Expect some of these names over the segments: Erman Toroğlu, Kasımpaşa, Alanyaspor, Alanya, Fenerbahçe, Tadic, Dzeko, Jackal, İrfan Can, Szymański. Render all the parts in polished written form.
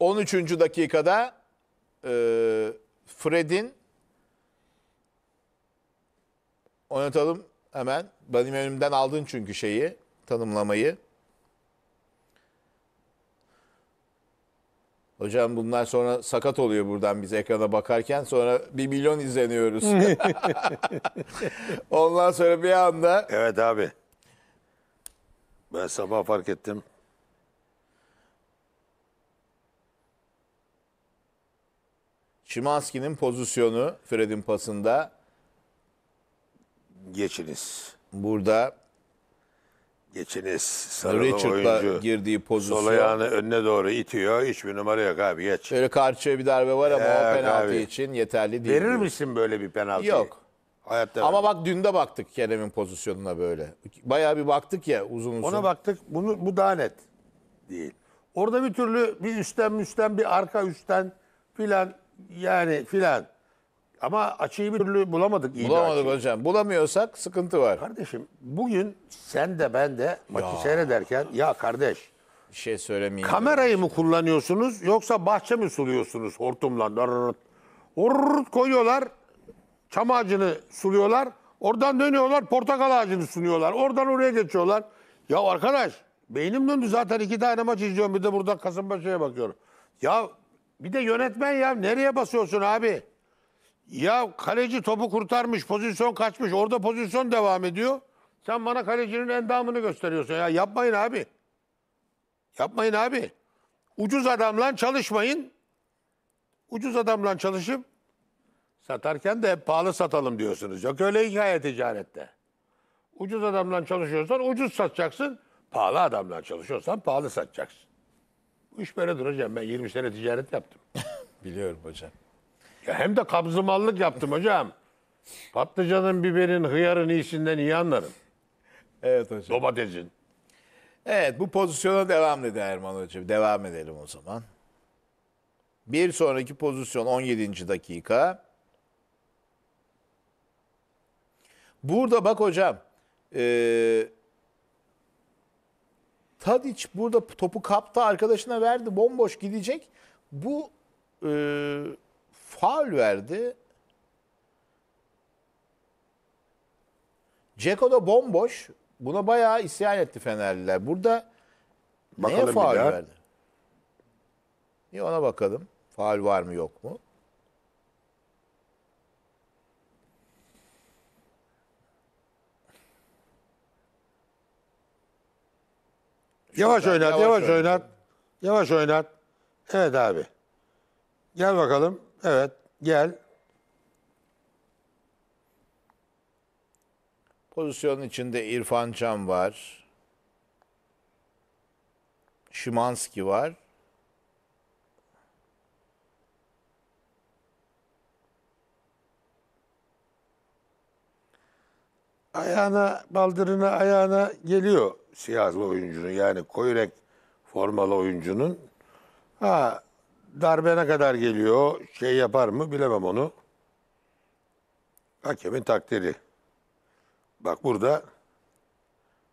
13. dakikada Fred'in, oynatalım hemen. Benim önümden aldın çünkü şeyi, tanımlamayı. Hocam bunlar sonra sakat oluyor buradan biz ekrana bakarken. Sonra 1 milyon izleniyoruz. Ondan sonra bir anda... Evet abi. Ben sabah fark ettim. Szymański'nin pozisyonu Fred'in pasında. Geçiniz. Burada. Geçiniz. Sarılı oyuncu girdiği pozisyon. Sol ayağını önüne doğru itiyor. Hiçbir numara yok abi, geç. Böyle karşıya bir darbe var ama o penaltı abi için yeterli değil. Verir misin böyle bir penaltıyı? Yok. Hayatta ama bak dün de baktık Kerem'in pozisyonuna böyle. Bayağı bir baktık ya uzun uzun. Ona baktık. Bu daha net değil. Orada bir türlü bir üstten bir arka üstten filan yani filan. Ama açıyı bir türlü bulamadık. Bulamadık hocam. Bulamıyorsak sıkıntı var. Kardeşim bugün sen de ben de maçı seyrederken ya kardeş bir şey söylemeyeyim. Kamerayı mı kullanıyorsunuz yoksa bahçe mi suluyorsunuz hortumla? Orrrt koyuyorlar. Çam ağacını suluyorlar. Oradan dönüyorlar. Portakal ağacını sunuyorlar. Oradan oraya geçiyorlar. Ya arkadaş beynim döndü zaten, 2 tane maç izliyorum. Bir de burada Kasımpaşa'ya bakıyorum. Ya bir de yönetmen ya nereye basıyorsun abi? Ya kaleci topu kurtarmış, pozisyon kaçmış. Orada pozisyon devam ediyor. Sen bana kalecinin endamını gösteriyorsun. Ya yapmayın abi. Yapmayın abi. Ucuz adamla çalışmayın. Ucuz adamla çalışıp satarken de hep pahalı satalım diyorsunuz. Yok öyle hikaye ticarette. Ucuz adamla çalışıyorsan ucuz satacaksın. Pahalı adamla çalışıyorsan pahalı satacaksın. Bu iş böyle duracağım. Ben 20 sene ticaret yaptım. Biliyorum hocam. Ya hem de kabzımallık yaptım hocam. Patlıcanın, biberin, hıyarın iyisinden iyi anlarım. Evet hocam. Domatesin. Evet, bu pozisyona devam dedi Erman hocam. Devam edelim o zaman. Bir sonraki pozisyon 17. dakika. Burada bak hocam. Tadic burada topu kaptı, arkadaşına verdi. Bomboş gidecek. Bu faul verdi. Dzeko da bomboş. Buna bayağı isyan etti Fenerliler. Burada bakalım neye faul verdi? Bir ona bakalım. Faul var mı yok mu? Yavaş oynat, yavaş oynat. Yavaş oynat. Evet abi. Gel bakalım. Evet, gel. Pozisyonun içinde İrfan Can var. Szymański var. Ayağına, baldırına, ayağına geliyor siyahlı oyuncunun. Yani koyu renk formalı oyuncunun. Ha, darbene kadar geliyor. Şey yapar mı bilemem onu. Hakemin takdiri. Bak burada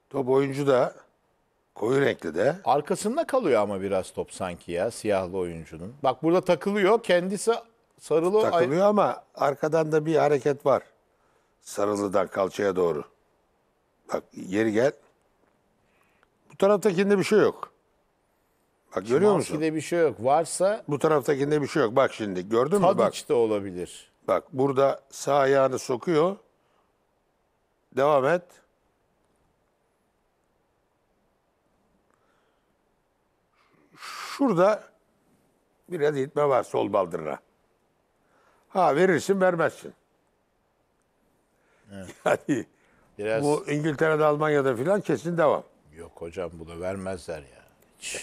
top oyuncu da koyu renkli de. Arkasında kalıyor ama biraz top sanki ya siyahlı oyuncunun. Bak burada takılıyor. Kendisi sarılı. Takılıyor ama arkadan da bir hareket var. Sarılıdan kalçaya doğru. Bak geri gel. Bu taraftakinde bir şey yok. Bak görüyor musun? Szymański'de bir şey yok. Varsa... Bu taraftakinde bir şey yok. Bak şimdi gördün mü? Tadic de olabilir. Bak burada sağ ayağını sokuyor. Devam et. Şurada biraz itme var sol baldırına. Ha verirsin vermezsin. Evet. Yani biraz... Bu İngiltere'de, Almanya'da filan kesin devam. Yok hocam bunu vermezler ya.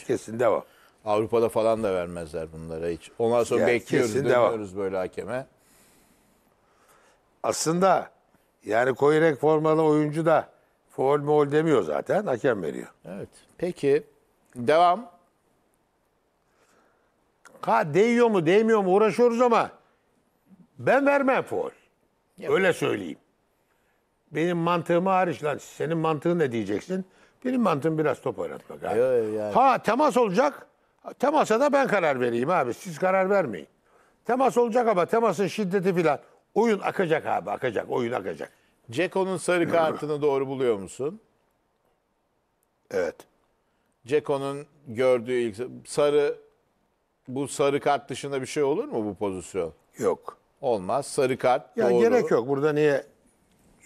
Kesin devam. Avrupa'da falan da vermezler bunlara hiç. Ondan sonra ya bekliyoruz, dönüyoruz böyle hakeme. Aslında yani koyu renk formalı oyuncu da faul mol demiyor zaten. Hakem veriyor. Evet. Peki. Devam. Ha değiyor mu değmiyor mu uğraşıyoruz ama ben vermem faul. Öyle söyleyeyim. Benim mantığımı hariç lan. Senin mantığın ne diyeceksin? Benim mantığım biraz top oynatmak abi. Yani. Ha temas olacak. Temasa da ben karar vereyim abi. Siz karar vermeyin. Temas olacak ama temasın şiddeti filan. Oyun akacak abi, akacak. Oyun akacak. Dzeko'nun sarı kartını doğru buluyor musun? Evet. Dzeko'nun gördüğü ilk sarı, bu sarı kart dışında bir şey olur mu bu pozisyon? Yok. Olmaz. Sarı kart ya doğru. Gerek yok. Burada niye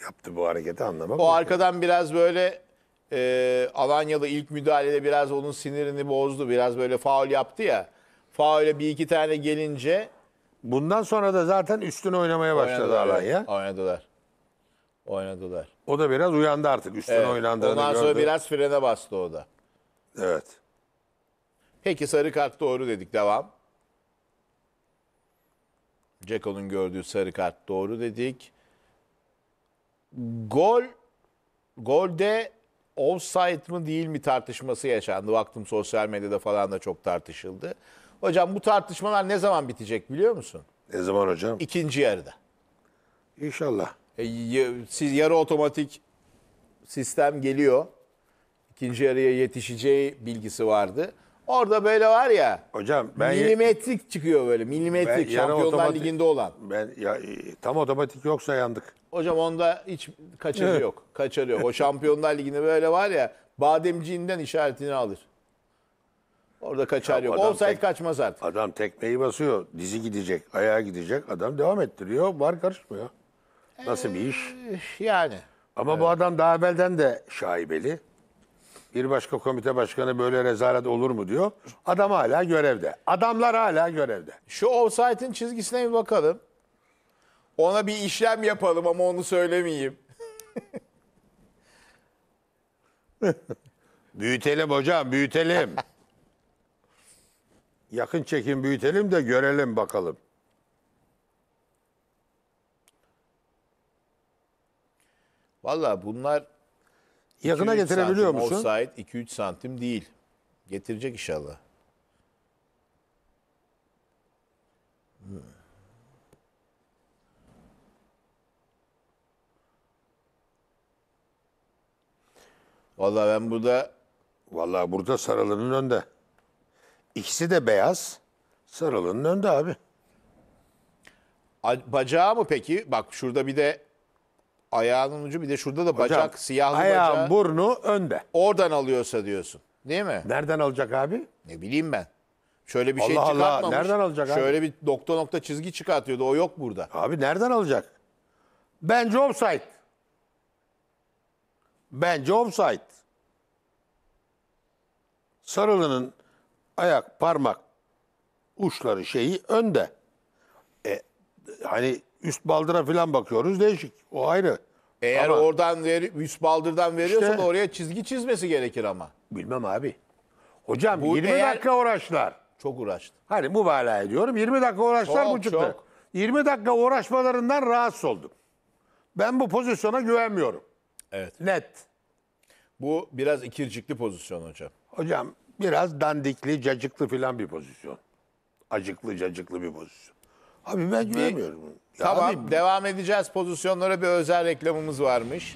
yaptı bu hareketi anlamam. O arkadan yok. Biraz böyle Alanyalı ilk müdahalede biraz onun sinirini bozdu. Biraz böyle faul yaptı ya. Faule bir iki tane gelince bundan sonra da zaten üstüne oynamaya başladı Alanya. Oynadılar. O da biraz uyandı artık. Üstüne evet, oynandığını ondan sonra gördü. Biraz frene bastı o da. Evet. Peki sarı kart doğru dedik. Devam. Jackal'ın gördüğü sarı kart doğru dedik. Golde offside mı değil mi tartışması yaşandı. Baktım sosyal medyada falan da çok tartışıldı. Hocam bu tartışmalar ne zaman bitecek biliyor musun? Ne zaman hocam? İkinci yarıda. İnşallah. Siz yarı otomatik sistem geliyor. İkinci yarıya yetişeceği bilgisi vardı. Orada böyle var ya. Hocam ben milimetrik çıkıyor böyle. Milimetrik Şampiyonlar Ligi'nde olan. Ben ya, tam otomatik yoksa yandık. Hocam onda hiç kaçarı evet. Yok. Kaçarı yok. O Şampiyonlar Ligi'nde böyle var ya. Bademciğinden işaretini alır. Orada kaçar yok. Offside kaçmaz artık. Adam tekmeyi basıyor. Dizi gidecek. Ayağa gidecek. Adam devam ettiriyor. Var karışmıyor. Nasıl bir iş? Yani. Ama evet. Bu adam daha evvelden de şaibeli. Bir başka komite başkanı böyle rezalet olur mu diyor. Adam hala görevde. Adamlar hala görevde. Şu offside'in çizgisine bir bakalım. Ona bir işlem yapalım ama onu söylemeyeyim. Büyütelim hocam, büyütelim. Yakın çekim büyütelim de görelim bakalım. Vallahi bunlar yakına getirebiliyor santim, musun? Offside 2-3 santim değil. Getirecek inşallah. Vallahi ben burada Sarılı'nın önde. İkisi de beyaz. Sarılı'nın önde abi. Bacağı mı peki? Bak şurada bir de ayağının ucu, bir de şurada da bacak, hocam, siyahlı ayağın bacağı. Ayağın burnu önde. Oradan alıyorsa diyorsun. Değil mi? Nereden alacak abi? Ne bileyim ben. Şöyle bir Allah şey çıkartmamış. Allah. Nereden alacak abi? Şöyle bir nokta nokta çizgi çıkartıyordu. O yok burada. Abi nereden alacak? Bence offside. Bence offside. Sarılı'nın ayak, parmak uçları şeyi önde. Hani üst baldıra falan bakıyoruz değişik. O ayrı. Eğer ama oradan üst baldırdan veriyorsa işte, da oraya çizgi çizmesi gerekir ama. Bilmem abi. Hocam bu 20 dakika uğraştılar. Çok uğraştı. Hani mübalağa ediyorum. 20 dakika uğraştılar bu çıktı. 20 dakika uğraşmalarından rahatsız oldum. Ben bu pozisyona güvenmiyorum. Evet. Net. Bu biraz ikircikli pozisyon hocam. Hocam biraz dandikli, cacıklı falan bir pozisyon. Acıklı, cacıklı bir pozisyon. Abi ben güvenmiyorum. Tamam, devam edeceğiz. Pozisyonlara bir özel reklamımız varmış.